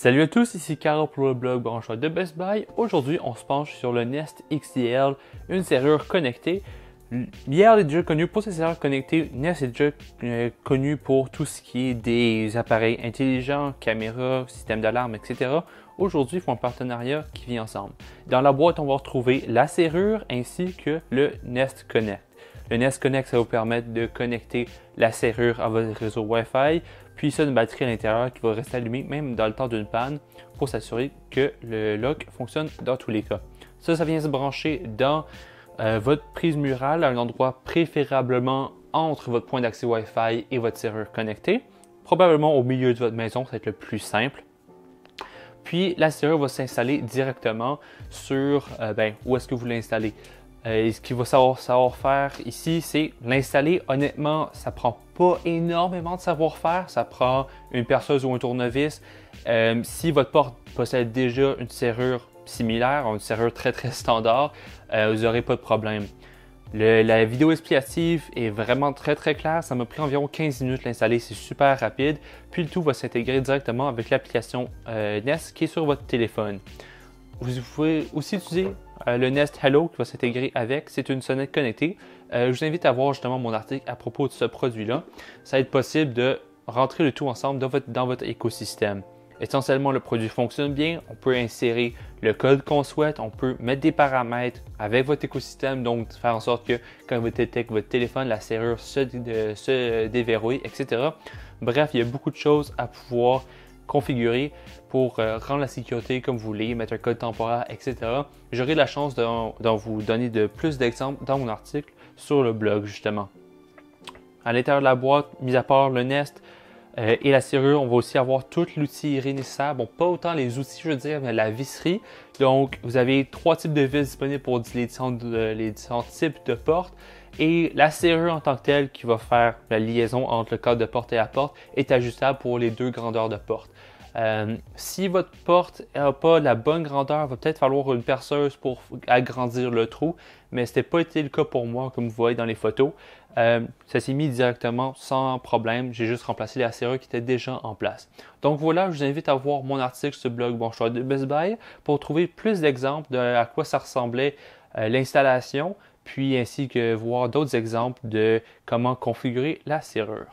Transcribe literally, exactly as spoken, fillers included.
Salut à tous, ici Carl pour le blog Branché de Best Buy. Aujourd'hui, on se penche sur le Nest X D L, une serrure connectée. Hier, il est déjà connu pour ces serrures connectées. Nest est déjà euh, connu pour tout ce qui est des appareils intelligents, caméras, systèmes d'alarme, et cetera. Aujourd'hui, ils font un partenariat qui vit ensemble. Dans la boîte, on va retrouver la serrure ainsi que le Nest Connect. Le Nest Connect, ça va vous permettre de connecter la serrure à votre réseau Wi-Fi, puis ça, une batterie à l'intérieur qui va rester allumée même dans le temps d'une panne pour s'assurer que le lock fonctionne dans tous les cas. Ça, ça vient se brancher dans euh, votre prise murale, à un endroit préférablement entre votre point d'accès Wi-Fi et votre serrure connectée. Probablement au milieu de votre maison, ça va être le plus simple. Puis, la serrure va s'installer directement sur euh, ben, où est-ce que vous l'installez. Euh, ce qu'il va savoir, savoir faire ici, c'est l'installer. Honnêtement, ça prend pas énormément de savoir-faire. Ça prend une perceuse ou un tournevis. Euh, si votre porte possède déjà une serrure similaire, une serrure très très standard, euh, vous n'aurez pas de problème. Le, la vidéo explicative est vraiment très très claire. Ça m'a pris environ quinze minutes l'installer. C'est super rapide. Puis le tout va s'intégrer directement avec l'application euh, Nest qui est sur votre téléphone. Vous pouvez aussi utiliser euh, le Nest Hello qui va s'intégrer avec. C'est une sonnette connectée. Euh, je vous invite à voir justement mon article à propos de ce produit-là. Ça va être possible de rentrer le tout ensemble dans votre, dans votre écosystème. Essentiellement, le produit fonctionne bien. On peut insérer le code qu'on souhaite. On peut mettre des paramètres avec votre écosystème. Donc, faire en sorte que quand vous êtes avec votre téléphone, la serrure se, euh, se déverrouille, et cetera. Bref, il y a beaucoup de choses à pouvoir configurer pour euh, rendre la sécurité comme vous voulez, mettre un code temporaire, et cetera. J'aurai la chance d'en de, de vous donner de plus d'exemples dans mon article sur le blog, justement. À l'intérieur de la boîte, mis à part le Nest euh, et la serrure, on va aussi avoir tout l'outillerie nécessaire. Bon, pas autant les outils, je veux dire, mais la visserie. Donc, vous avez trois types de vis disponibles pour les différents, euh, les différents types de portes. Et la serrure en tant que telle qui va faire la liaison entre le cadre de porte et la porte est ajustable pour les deux grandeurs de porte. Euh, si votre porte n'a pas la bonne grandeur, il va peut-être falloir une perceuse pour agrandir le trou, mais ce n'était pas été le cas pour moi, comme vous voyez dans les photos. Euh, ça s'est mis directement sans problème, j'ai juste remplacé la serrure qui était déjà en place. Donc voilà, je vous invite à voir mon article sur le blog Bon Choix de Best Buy pour trouver plus d'exemples de à quoi ça ressemblait euh, l'installation, puis ainsi que voir d'autres exemples de comment configurer la serrure.